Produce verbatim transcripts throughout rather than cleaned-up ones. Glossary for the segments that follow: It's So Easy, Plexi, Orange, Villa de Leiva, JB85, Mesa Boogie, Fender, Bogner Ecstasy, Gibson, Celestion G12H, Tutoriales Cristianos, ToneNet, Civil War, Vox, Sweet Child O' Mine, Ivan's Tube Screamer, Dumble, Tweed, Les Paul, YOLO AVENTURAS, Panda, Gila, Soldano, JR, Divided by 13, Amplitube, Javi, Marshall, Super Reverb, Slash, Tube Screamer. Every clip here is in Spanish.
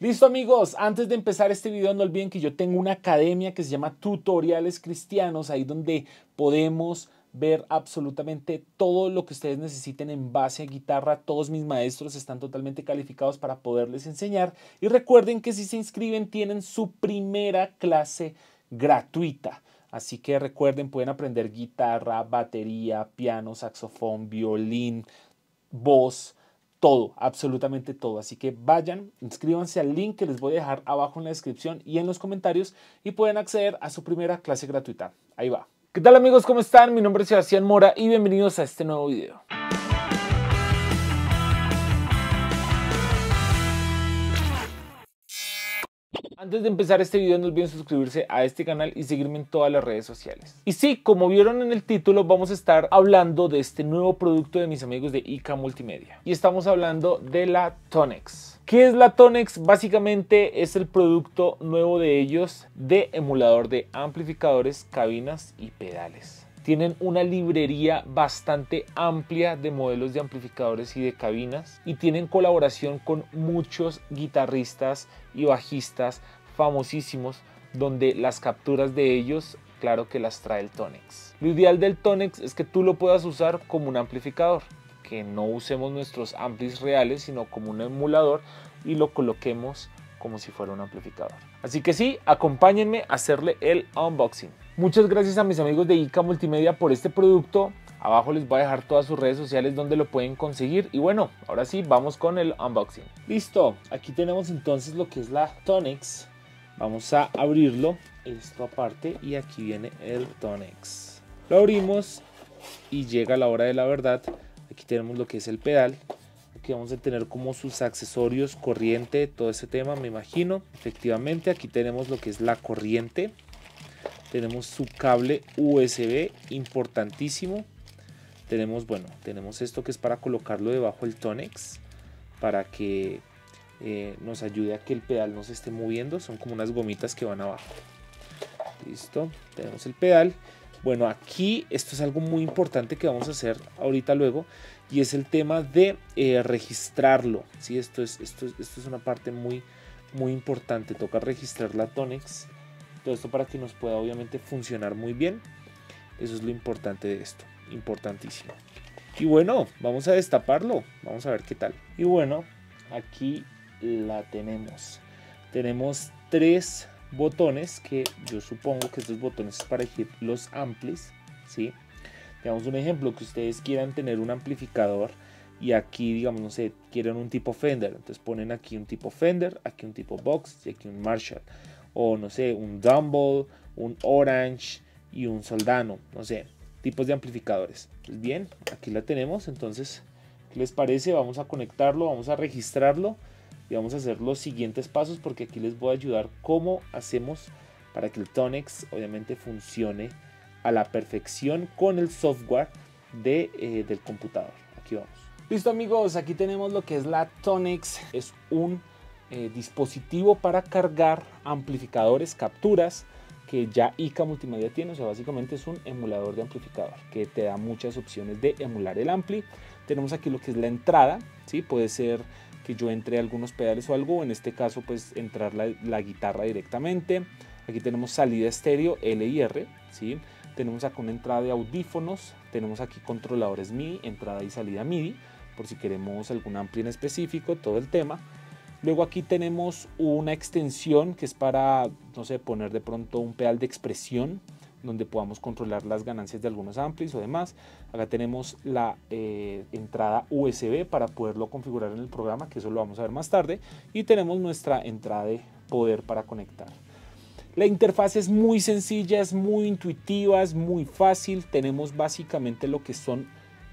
Listo amigos, antes de empezar este video no olviden que yo tengo una academia que se llama Tutoriales Cristianos, ahí donde podemos ver absolutamente todo lo que ustedes necesiten en base a guitarra. Todos mis maestros están totalmente calificados para poderles enseñar y recuerden que si se inscriben tienen su primera clase gratuita. Así que recuerden, pueden aprender guitarra, batería, piano, saxofón, violín, voz, todo, absolutamente todo. Así que vayan, inscríbanse al link que les voy a dejar abajo en la descripción y en los comentarios y pueden acceder a su primera clase gratuita. Ahí va. ¿Qué tal amigos? ¿Cómo están? Mi nombre es Sebastián Mora y bienvenidos a este nuevo video. Antes de empezar este video no olviden suscribirse a este canal y seguirme en todas las redes sociales. Y sí, como vieron en el título, vamos a estar hablando de este nuevo producto de mis amigos de I K Multimedia. Y estamos hablando de la Tonex. ¿Qué es la Tonex? Básicamente es el producto nuevo de ellos de emulador de amplificadores, cabinas y pedales. Tienen una librería bastante amplia de modelos de amplificadores y de cabinas y tienen colaboración con muchos guitarristas y bajistas famosísimos, donde las capturas de ellos, claro que las trae el Tonex. Lo ideal del Tonex es que tú lo puedas usar como un amplificador, que no usemos nuestros amplis reales, sino como un emulador y lo coloquemos como si fuera un amplificador. Así que sí, acompáñenme a hacerle el unboxing. Muchas gracias a mis amigos de I K Multimedia por este producto. Abajo les voy a dejar todas sus redes sociales donde lo pueden conseguir. Y bueno, ahora sí, vamos con el unboxing. Listo, aquí tenemos entonces lo que es la Tonex. Vamos a abrirlo, esto aparte, y aquí viene el Tonex. Lo abrimos y llega la hora de la verdad. Aquí tenemos lo que es el pedal. Aquí vamos a tener como sus accesorios, corriente, todo ese tema, me imagino. Efectivamente, aquí tenemos lo que es la corriente. Tenemos su cable U S B, importantísimo. Tenemos, bueno, tenemos esto que es para colocarlo debajo del Tonex, para que eh, nos ayude a que el pedal no se esté moviendo. Son como unas gomitas que van abajo. Listo, tenemos el pedal. Bueno, aquí esto es algo muy importante que vamos a hacer ahorita luego, y es el tema de eh, registrarlo, ¿sí? Esto es, esto, esto es una parte muy, muy importante, toca registrar la Tonex, todo esto para que nos pueda obviamente funcionar muy bien. Eso es lo importante de esto, importantísimo. Y bueno, vamos a destaparlo, vamos a ver qué tal. Y bueno, aquí la tenemos, tenemos tres botones que yo supongo que estos botones es para elegir los amplis, ¿sí? Digamos un ejemplo que ustedes quieran tener un amplificador y aquí, digamos, no sé, quieran un tipo Fender, entonces ponen aquí un tipo Fender, aquí un tipo Vox y aquí un Marshall, o no sé, un Dumble, un Orange y un Soldano, no sé, tipos de amplificadores. Pues bien, aquí la tenemos. Entonces, ¿qué les parece? Vamos a conectarlo, vamos a registrarlo y vamos a hacer los siguientes pasos, porque aquí les voy a ayudar cómo hacemos para que el Tonex obviamente funcione a la perfección con el software de, eh, del computador. Aquí vamos. Listo amigos, aquí tenemos lo que es la Tonex. Es un eh, dispositivo para cargar amplificadores, capturas, que ya I K Multimedia tiene. O sea, básicamente es un emulador de amplificador que te da muchas opciones de emular el ampli. Tenemos aquí lo que es la entrada, ¿sí? Puede ser que yo entre algunos pedales o algo, en este caso pues entrar la, la guitarra directamente. Aquí tenemos salida estéreo L y R, ¿sí? Tenemos acá una entrada de audífonos, tenemos aquí controladores M I D I, entrada y salida M I D I, por si queremos algún ampli en específico, todo el tema. Luego aquí tenemos una extensión que es para, no sé, poner de pronto un pedal de expresión, donde podamos controlar las ganancias de algunos amplis o demás. Acá tenemos la eh, entrada U S B para poderlo configurar en el programa, que eso lo vamos a ver más tarde. Y tenemos nuestra entrada de poder para conectar. La interfaz es muy sencilla, es muy intuitiva, es muy fácil. Tenemos básicamente lo que son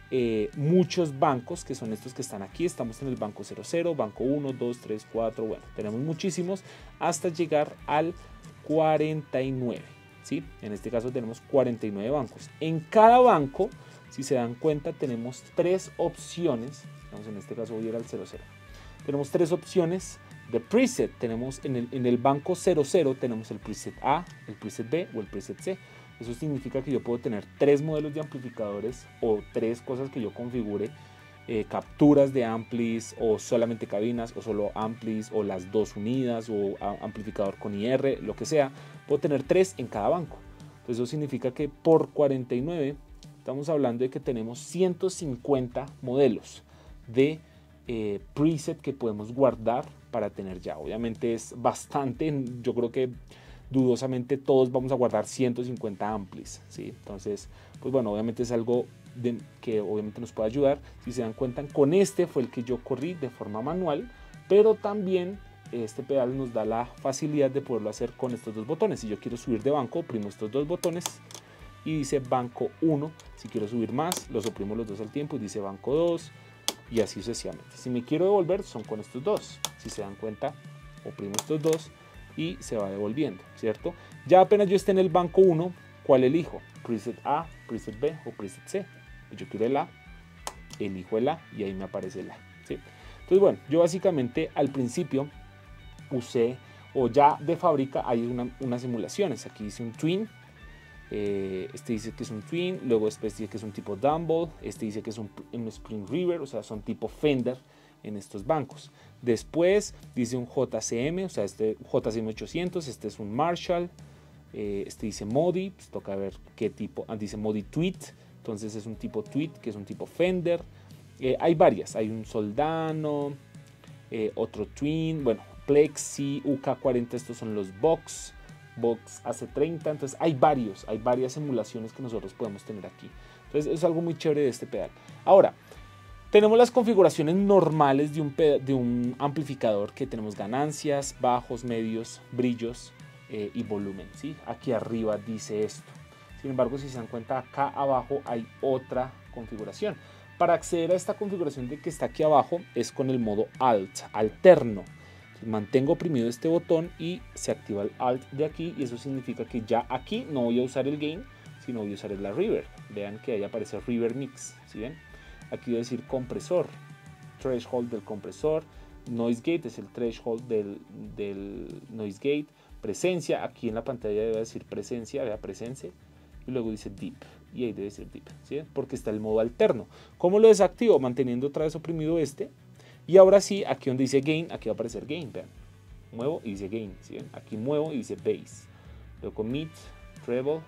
eh, muchos bancos, que son estos que están aquí. Estamos en el banco cero cero, banco uno, dos, tres, cuatro, bueno, tenemos muchísimos hasta llegar al cuarenta y nueve. ¿Sí? En este caso tenemos cuarenta y nueve bancos. En cada banco, si se dan cuenta, tenemos tres opciones. Vamos, en este caso voy a ir al cero cero. Tenemos tres opciones de preset. Tenemos en el, en el banco cero cero tenemos el preset A, el preset B o el preset C. Eso significa que yo puedo tener tres modelos de amplificadores o tres cosas que yo configure eh, capturas de amplis o solamente cabinas o solo amplis o las dos unidas o amplificador con I R, lo que sea, puedo tener tres en cada banco. Entonces eso significa que por cuarenta y nueve estamos hablando de que tenemos ciento cincuenta modelos de eh, preset que podemos guardar para tener ya. Obviamente es bastante, yo creo que dudosamente todos vamos a guardar ciento cincuenta amplis, ¿sí? Entonces, pues bueno, obviamente es algo de, que obviamente nos puede ayudar. Si se dan cuenta, con este fue el que yo corrí de forma manual, pero también este pedal nos da la facilidad de poderlo hacer con estos dos botones. Si yo quiero subir de banco, oprimo estos dos botones y dice banco uno. Si quiero subir más, los oprimo los dos al tiempo y dice banco dos, y así sucesivamente. Si me quiero devolver, son con estos dos. Si se dan cuenta, oprimo estos dos y se va devolviendo, ¿cierto? Ya apenas yo esté en el banco uno, ¿cuál elijo? Preset A, preset B o preset C. Yo quiero el A, elijo el A y ahí me aparece el A, ¿sí? Entonces, bueno, yo básicamente al principio usé, o ya de fábrica hay una, unas simulaciones. Aquí dice un twin, eh, este dice que es un twin, luego este dice que es un tipo Dumble, este dice que es un, un Spring River, o sea, son tipo Fender en estos bancos. Después dice un J C M, o sea, este J C M ochocientos, este es un Marshall, eh, este dice Modi, pues toca ver qué tipo, ah, dice Modi Tweed, entonces es un tipo Tweed, que es un tipo Fender. Eh, hay varias, hay un Soldano, eh, otro Twin, bueno, Plexi, U K cuarenta, estos son los Vox, Vox A C treinta, entonces hay varios, hay varias emulaciones que nosotros podemos tener aquí. Entonces es algo muy chévere de este pedal. Ahora, tenemos las configuraciones normales de un, de un amplificador, que tenemos ganancias, bajos, medios, brillos eh, y volumen, ¿sí? Aquí arriba dice esto. Sin embargo, si se dan cuenta, acá abajo hay otra configuración. Para acceder a esta configuración de que está aquí abajo es con el modo Alt, alterno. Mantengo oprimido este botón y se activa el Alt de aquí, y eso significa que ya aquí no voy a usar el gain, sino voy a usar la reverb. Vean que ahí aparece reverb mix, ¿sí ven? Aquí voy a decir compresor, threshold del compresor, noise gate es el threshold del, del noise gate, presencia, aquí en la pantalla debe decir presencia, vea presencia, y luego dice deep, y ahí debe decir deep, ¿sí? Porque está el modo alterno. ¿Cómo lo desactivo? Manteniendo otra vez oprimido este, y ahora sí, aquí donde dice gain, aquí va a aparecer gain, vean, muevo y dice gain, ¿sí? Aquí muevo y dice bass, luego mid, treble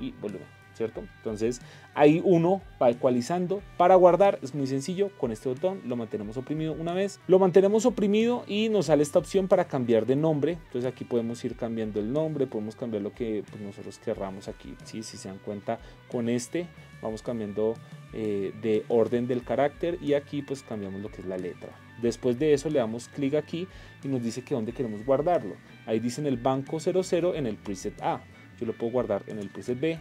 y volumen, ¿cierto? Entonces ahí uno va ecualizando. Para guardar es muy sencillo, con este botón lo mantenemos oprimido una vez, lo mantenemos oprimido y nos sale esta opción para cambiar de nombre. Entonces aquí podemos ir cambiando el nombre, podemos cambiar lo que pues, nosotros querramos aquí, ¿sí? Si se dan cuenta, con este vamos cambiando eh, de orden del carácter, y aquí pues cambiamos lo que es la letra. Después de eso le damos clic aquí y nos dice que dónde queremos guardarlo. Ahí dice en el banco cero cero, en el preset A. Yo lo puedo guardar en el preset B,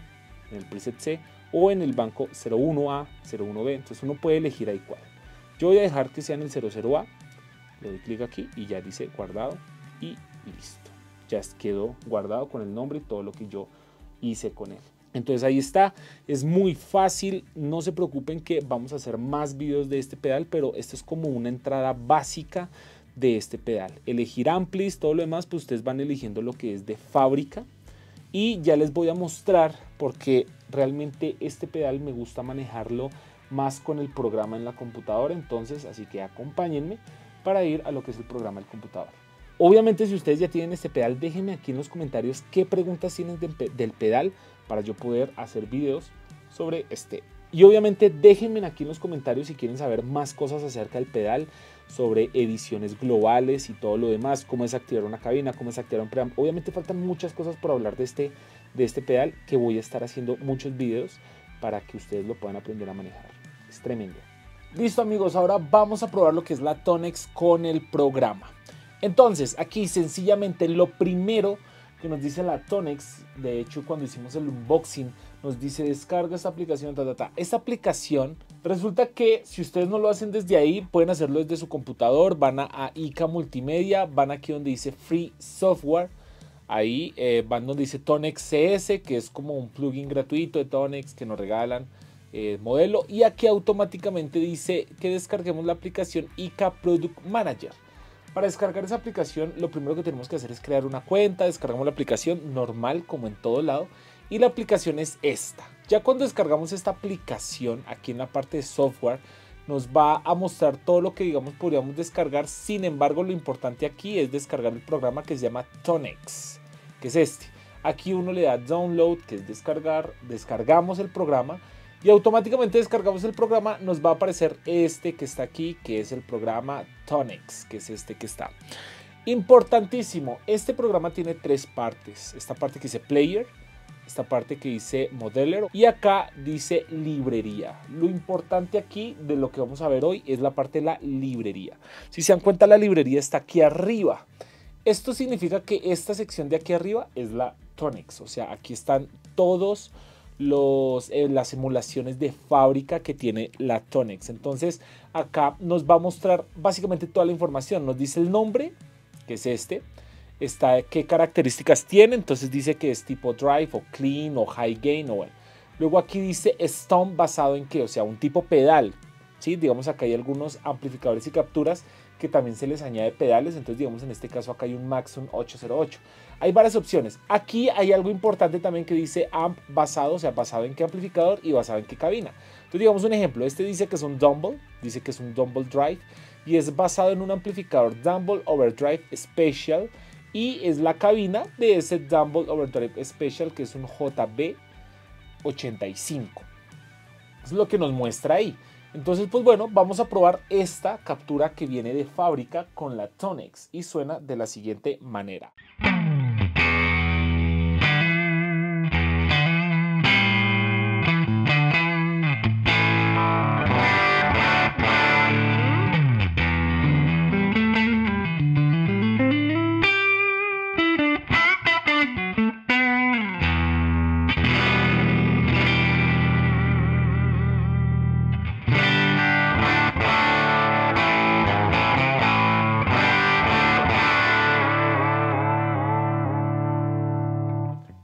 en el preset C o en el banco cero uno A, cero uno B, entonces uno puede elegir ahí cuál. Yo voy a dejar que sea en el cero cero A, le doy clic aquí y ya dice guardado y listo. Ya quedó guardado con el nombre y todo lo que yo hice con él. Entonces ahí está, es muy fácil, no se preocupen que vamos a hacer más videos de este pedal, pero esto es como una entrada básica de este pedal. Elegir amplis, todo lo demás, pues ustedes van eligiendo lo que es de fábrica. Y ya les voy a mostrar, porque realmente este pedal me gusta manejarlo más con el programa en la computadora, entonces así que acompáñenme para ir a lo que es el programa del computador. Obviamente si ustedes ya tienen este pedal, déjenme aquí en los comentarios qué preguntas tienen del, del pedal para yo poder hacer videos sobre este. Y obviamente déjenme aquí en los comentarios si quieren saber más cosas acerca del pedal, sobre ediciones globales y todo lo demás, cómo desactivar una cabina, cómo desactivar un preamp. Obviamente faltan muchas cosas por hablar de este, de este pedal, que voy a estar haciendo muchos videos para que ustedes lo puedan aprender a manejar. Es tremendo. Listo amigos, ahora vamos a probar lo que es la Tonex con el programa. Entonces aquí sencillamente lo primero que nos dice la Tonex, de hecho cuando hicimos el unboxing, nos dice descarga esta aplicación, ta, ta, ta. Esta aplicación, resulta que si ustedes no lo hacen desde ahí, pueden hacerlo desde su computador, van a, a I K Multimedia, van aquí donde dice Free Software, ahí eh, van donde dice Tonex C S, que es como un plugin gratuito de Tonex que nos regalan eh, modelo, y aquí automáticamente dice que descarguemos la aplicación I K Product Manager. Para descargar esa aplicación, lo primero que tenemos que hacer es crear una cuenta, descargamos la aplicación normal como en todo lado, y la aplicación es esta. Ya cuando descargamos esta aplicación, aquí en la parte de software nos va a mostrar todo lo que, digamos, podríamos descargar. Sin embargo, lo importante aquí es descargar el programa que se llama Tonex, que es este. Aquí uno le da download, que es descargar, descargamos el programa y automáticamente descargamos el programa. Nos va a aparecer este que está aquí, que es el programa Tonex, que es este que está. Importantísimo, este programa tiene tres partes. Esta parte que dice Player, esta parte que dice Modeler y acá dice Librería. Lo importante aquí de lo que vamos a ver hoy es la parte de la librería. Si se dan cuenta, la librería está aquí arriba. Esto significa que esta sección de aquí arriba es la Tonex. O sea, aquí están todos los, eh, las emulaciones de fábrica que tiene la Tonex. Entonces acá nos va a mostrar básicamente toda la información. Nos dice el nombre, que es este. Está qué características tiene, entonces dice que es tipo drive o clean o high gain o bueno. Luego aquí dice stomp, basado en qué, o sea, un tipo pedal, ¿sí? Digamos, acá hay algunos amplificadores y capturas que también se les añade pedales, entonces digamos en este caso acá hay un Maxon ocho cero ocho. Hay varias opciones. Aquí hay algo importante también que dice amp basado, o sea, basado en qué amplificador y basado en qué cabina. Entonces digamos un ejemplo, este dice que es un Dumble, dice que es un Dumble Drive y es basado en un amplificador Dumble Overdrive Special. Y es la cabina de ese Dumble Overdrive Special, que es un J B ochenta y cinco. Es lo que nos muestra ahí. Entonces, pues bueno, vamos a probar esta captura que viene de fábrica con la Tonex. Y suena de la siguiente manera.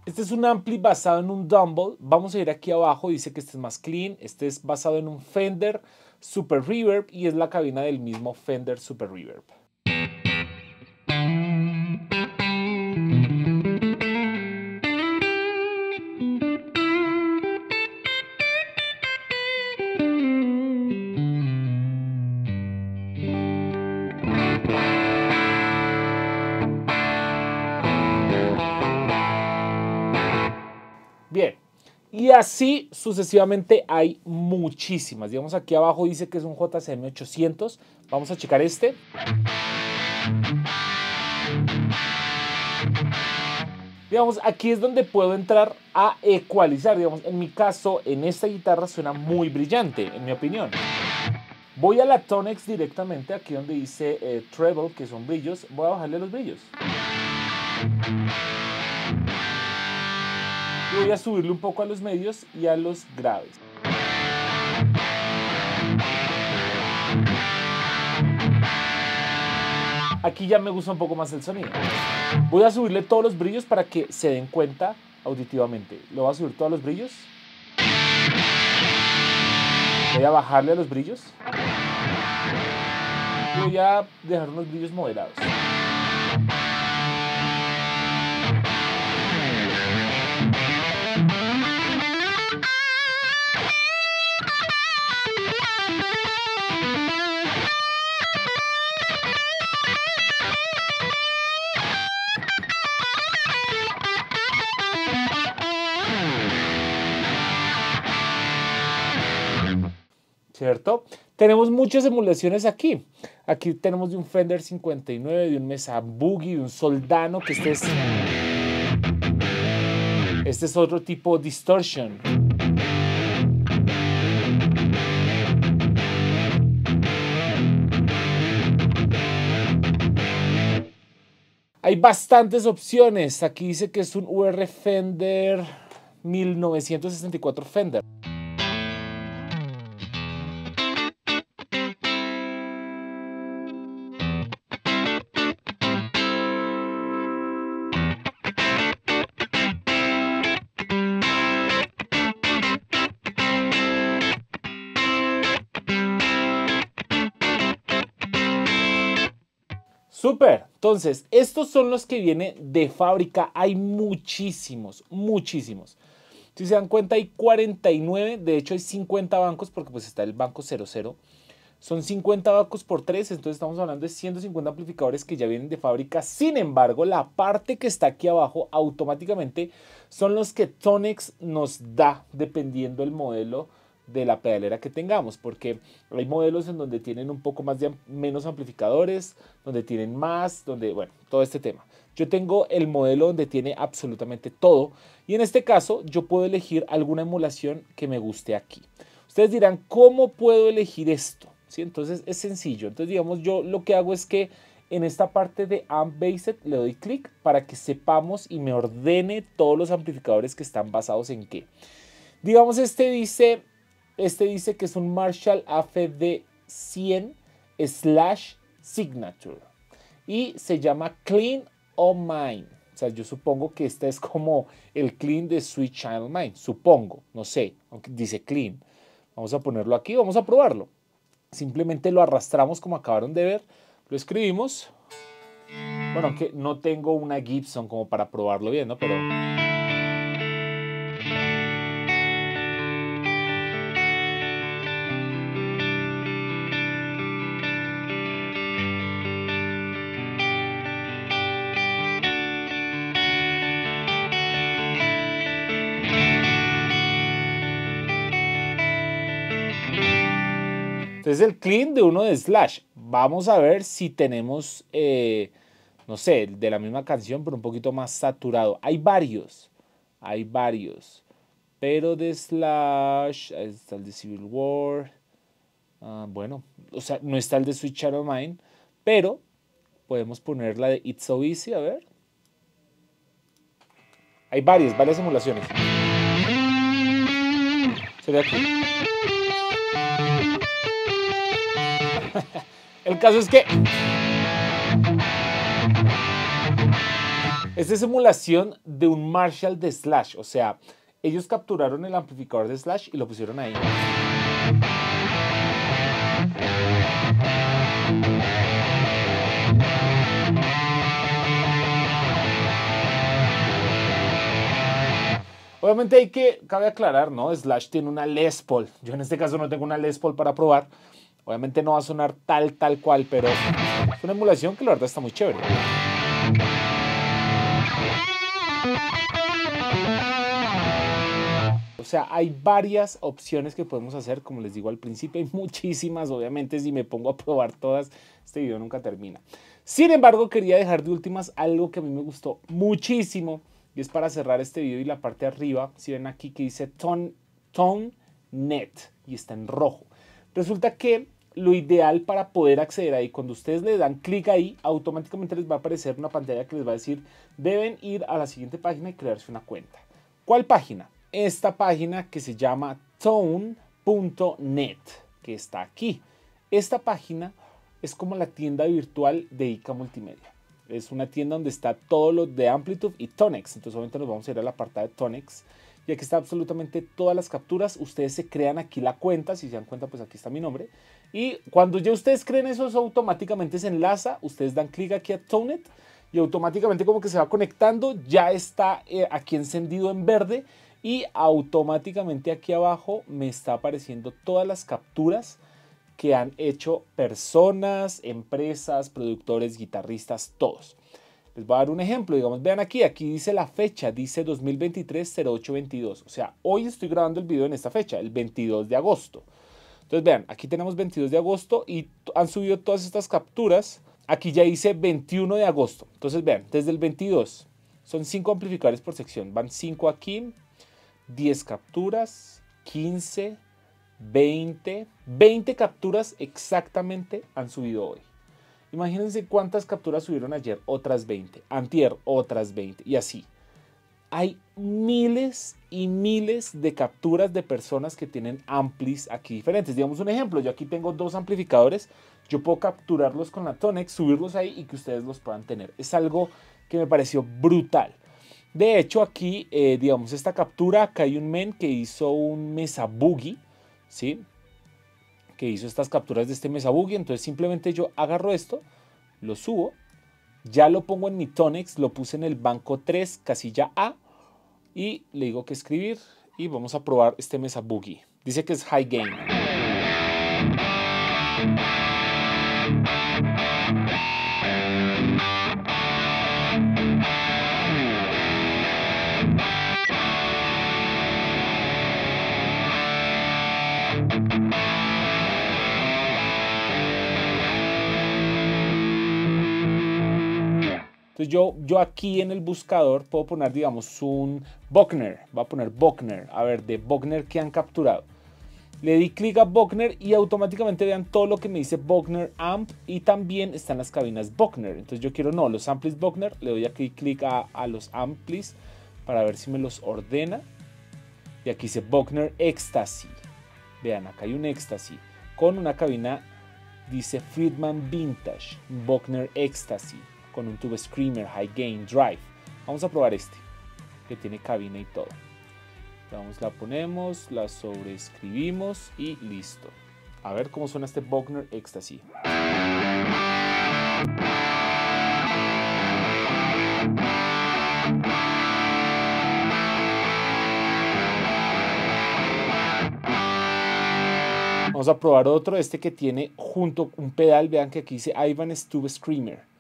Este es un ampli basado en un Dumble. Vamos a ir aquí abajo, dice que este es más clean. Este es basado en un Fender Super Reverb y es la cabina del mismo Fender Super Reverb. Bien, y así sucesivamente hay muchísimas. Digamos, aquí abajo dice que es un J C M ochocientos. Vamos a checar este. Digamos, aquí es donde puedo entrar a ecualizar. Digamos, en mi caso, en esta guitarra suena muy brillante, en mi opinión. Voy a la Tonex directamente, aquí donde dice eh, treble, que son brillos. Voy a bajarle los brillos. Voy a subirle un poco a los medios y a los graves. Aquí ya me gusta un poco más el sonido. Voy a subirle todos los brillos para que se den cuenta auditivamente. Lo voy a subir todos los brillos. Voy a bajarle a los brillos. Voy a dejar unos brillos moderados. ¿Cierto? Tenemos muchas emulaciones aquí. Aquí tenemos de un Fender cincuenta y nueve, de un Mesa Boogie, de un Soldano, que este es... Este es otro tipo de distortion. Hay bastantes opciones. Aquí dice que es un U R Fender mil novecientos sesenta y cuatro Fender. Super, entonces estos son los que vienen de fábrica. Hay muchísimos, muchísimos. Si se dan cuenta hay cuarenta y nueve, de hecho hay cincuenta bancos porque pues está el banco cero cero. son cincuenta vacos por tres, entonces estamos hablando de ciento cincuenta amplificadores que ya vienen de fábrica. Sin embargo, la parte que está aquí abajo automáticamente son los que Tonex nos da dependiendo del modelo de la pedalera que tengamos, porque hay modelos en donde tienen un poco más de menos amplificadores, donde tienen más, donde, bueno, todo este tema. Yo tengo el modelo donde tiene absolutamente todo y en este caso yo puedo elegir alguna emulación que me guste aquí. Ustedes dirán, ¿cómo puedo elegir esto? ¿Sí? Entonces es sencillo. Entonces, digamos, yo lo que hago es que en esta parte de Amp Based le doy clic para que sepamos y me ordene todos los amplificadores que están basados en qué. Digamos, este dice... Este dice que es un Marshall A F D cien Slash Signature y se llama Clean O' Mine. O sea, yo supongo que este es como el Clean de Sweet Child O' Mine. Supongo, no sé, aunque dice Clean. Vamos a ponerlo aquí, vamos a probarlo. Simplemente lo arrastramos como acabaron de ver, lo escribimos. Bueno, aunque no tengo una Gibson como para probarlo bien, ¿no? Pero... Entonces el clean de uno de Slash. Vamos a ver si tenemos, eh, no sé, de la misma canción, pero un poquito más saturado. Hay varios, hay varios. Pero de Slash, ahí está el de Civil War. Uh, bueno, o sea, no está el de Sweet Child O' Mine, pero podemos poner la de It's So Easy, a ver. Hay varias, varias simulaciones. Sería aquí. El caso es que esta es emulación de un Marshall de Slash, o sea, ellos capturaron el amplificador de Slash y lo pusieron ahí. Obviamente hay que, cabe aclarar, ¿no? Slash tiene una Les Paul. Yo en este caso no tengo una Les Paul para probar. Obviamente no va a sonar tal, tal cual, pero es una emulación que la verdad está muy chévere. O sea, hay varias opciones que podemos hacer, como les digo al principio, hay muchísimas, obviamente si me pongo a probar todas, este video nunca termina. Sin embargo, quería dejar de últimas algo que a mí me gustó muchísimo, y es para cerrar este video y la parte de arriba, si ven aquí que dice ToneNet, y está en rojo. Resulta que lo ideal para poder acceder ahí, cuando ustedes le dan clic ahí, automáticamente les va a aparecer una pantalla que les va a decir deben ir a la siguiente página y crearse una cuenta. ¿Cuál página? Esta página que se llama tone punto net, que está aquí. Esta página es como la tienda virtual de I K Multimedia. Es una tienda donde está todo lo de Amplitube y Tonex. Entonces obviamente nos vamos a ir al apartado de Tonex. Y aquí está absolutamente todas las capturas. Ustedes se crean aquí la cuenta. Si se dan cuenta, pues aquí está mi nombre. Y cuando ya ustedes creen eso, eso automáticamente se enlaza. Ustedes dan clic aquí a ToneNet y automáticamente como que se va conectando. Ya está eh, aquí encendido en verde. Y automáticamente aquí abajo me está apareciendo todas las capturas que han hecho personas, empresas, productores, guitarristas, todos. Les voy a dar un ejemplo, digamos, vean aquí, aquí dice la fecha, dice dos mil veintitrés, cero ocho veintidós, o sea, hoy estoy grabando el video en esta fecha, el veintidós de agosto. Entonces vean, aquí tenemos veintidós de agosto y han subido todas estas capturas, aquí ya dice veintiuno de agosto. Entonces vean, desde el veintidós, son cinco amplificadores por sección, van cinco aquí, diez capturas, quince, veinte, veinte capturas exactamente han subido hoy. Imagínense cuántas capturas subieron ayer, otras veinte, antier, otras veinte, y así. Hay miles y miles de capturas de personas que tienen amplis aquí diferentes. Digamos un ejemplo, yo aquí tengo dos amplificadores, yo puedo capturarlos con la Tonex, subirlos ahí y que ustedes los puedan tener. Es algo que me pareció brutal. De hecho aquí, eh, digamos, esta captura, acá hay un men que hizo un Mesa Boogie, ¿sí?, que hizo estas capturas de este Mesa Boogie. Entonces simplemente yo agarro esto, lo subo, ya lo pongo en mi Tonex, lo puse en el banco tres, casilla A, y le digo que escribir, y vamos a probar este Mesa Boogie. Dice que es high gain. Entonces yo, yo aquí en el buscador puedo poner, digamos, un Bogner. Voy a poner Bogner. A ver, de Bogner que han capturado. Le di clic a Bogner y automáticamente vean todo lo que me dice Bogner Amp, y también están las cabinas Bogner. Entonces yo quiero, no, los amplis Bogner. Le doy aquí clic a, a los amplis para ver si me los ordena. Y aquí dice Bogner Ecstasy. Vean, acá hay un Ecstasy con una cabina, dice Friedman Vintage, Bogner Ecstasy con un Tube Screamer, High Gain, Drive. Vamos a probar este, que tiene cabina y todo. Vamos, la ponemos, la sobreescribimos y listo. A ver cómo suena este Bogner Ecstasy. Vamos a probar otro, este que tiene junto un pedal. Vean que aquí dice Ivan's Tube Screamer.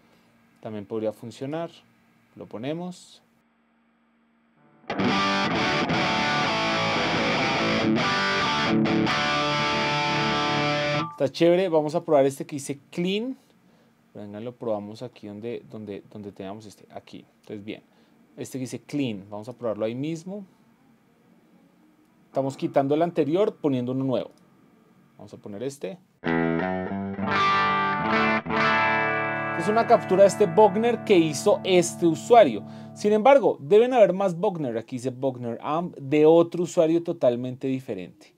También podría funcionar. Lo ponemos. Está chévere. Vamos a probar este que dice Clean. Vengan, lo probamos aquí donde, donde, donde teníamos este. Aquí. Entonces, bien. Este que dice Clean. Vamos a probarlo ahí mismo. Estamos quitando el anterior, poniendo uno nuevo. Vamos a poner este. Es una captura de este Bogner que hizo este usuario. Sin embargo, deben haber más Bogner. Aquí dice Bogner Amp de otro usuario totalmente diferente.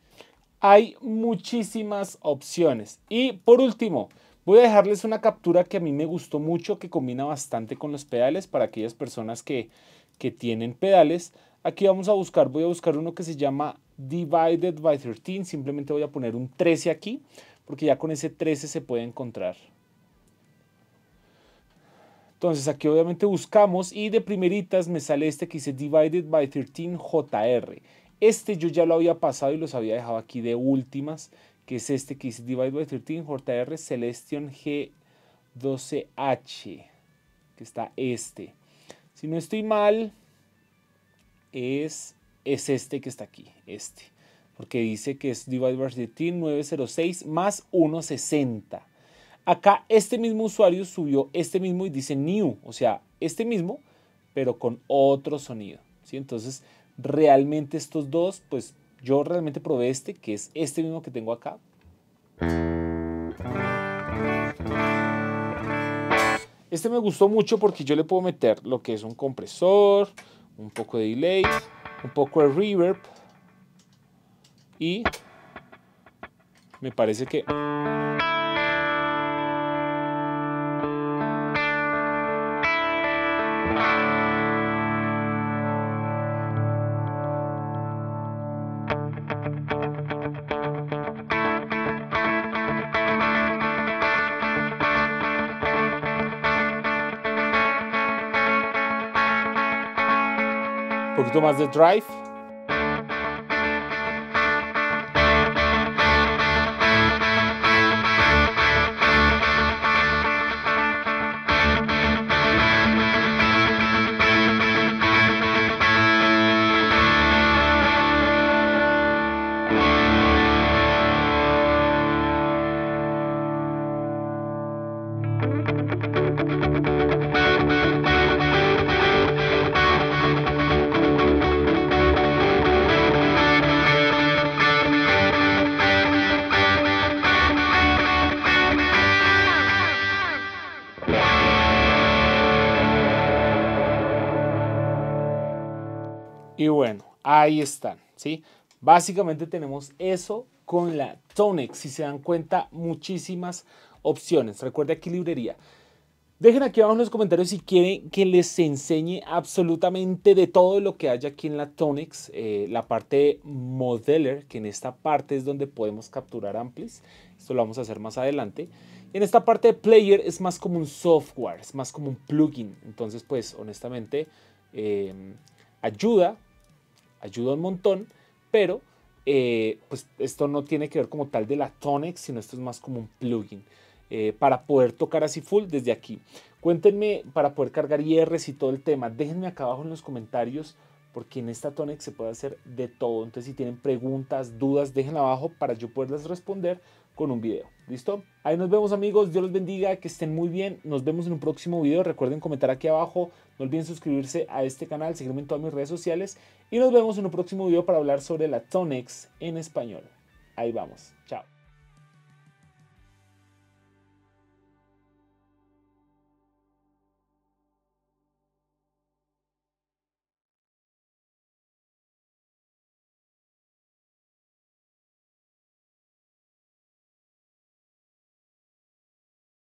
Hay muchísimas opciones. Y por último, voy a dejarles una captura que a mí me gustó mucho, que combina bastante con los pedales para aquellas personas que, que tienen pedales. Aquí vamos a buscar, voy a buscar uno que se llama Divided by trece. Simplemente voy a poner un trece aquí, porque ya con ese trece se puede encontrar. Entonces aquí obviamente buscamos y de primeritas me sale este que dice Divided by trece J R. Este yo ya lo había pasado y los había dejado aquí de últimas, que es este que dice Divided by trece J R Celestion G doce H, que está este. Si no estoy mal, es, es este que está aquí, este. Porque dice que es Divided by trece nueve cero seis más uno sesenta. Acá este mismo usuario subió este mismo y dice New, o sea, este mismo, pero con otro sonido, ¿sí? Entonces, realmente estos dos, pues yo realmente probé este, que es este mismo que tengo acá. Este me gustó mucho porque yo le puedo meter lo que es un compresor, un poco de delay, un poco de reverb y me parece que... un poquito más de drive. Y bueno, ahí están, ¿sí? Básicamente tenemos eso con la Tonex. Si se dan cuenta, muchísimas opciones. Recuerda aquí librería. Dejen aquí abajo en los comentarios si quieren que les enseñe absolutamente de todo lo que hay aquí en la Tonex. Eh, la parte de Modeler, que en esta parte es donde podemos capturar amplis. Esto lo vamos a hacer más adelante. En esta parte de Player es más como un software, es más como un plugin. Entonces, pues, honestamente... Eh, Ayuda, ayuda un montón, pero eh, pues esto no tiene que ver como tal de la Tonex, sino esto es más como un plugin eh, para poder tocar así full desde aquí. Cuéntenme, para poder cargar I Rs y todo el tema, déjenme acá abajo en los comentarios, porque en esta Tonex se puede hacer de todo. Entonces si tienen preguntas, dudas, déjenla abajo para yo poderlas responder, con un video. ¿Listo? Ahí nos vemos, amigos. Dios los bendiga, que estén muy bien. Nos vemos en un próximo video. Recuerden comentar aquí abajo. No olviden suscribirse a este canal, seguirme en todas mis redes sociales. Y nos vemos en un próximo video para hablar sobre la Tonex en español. Ahí vamos. Chao.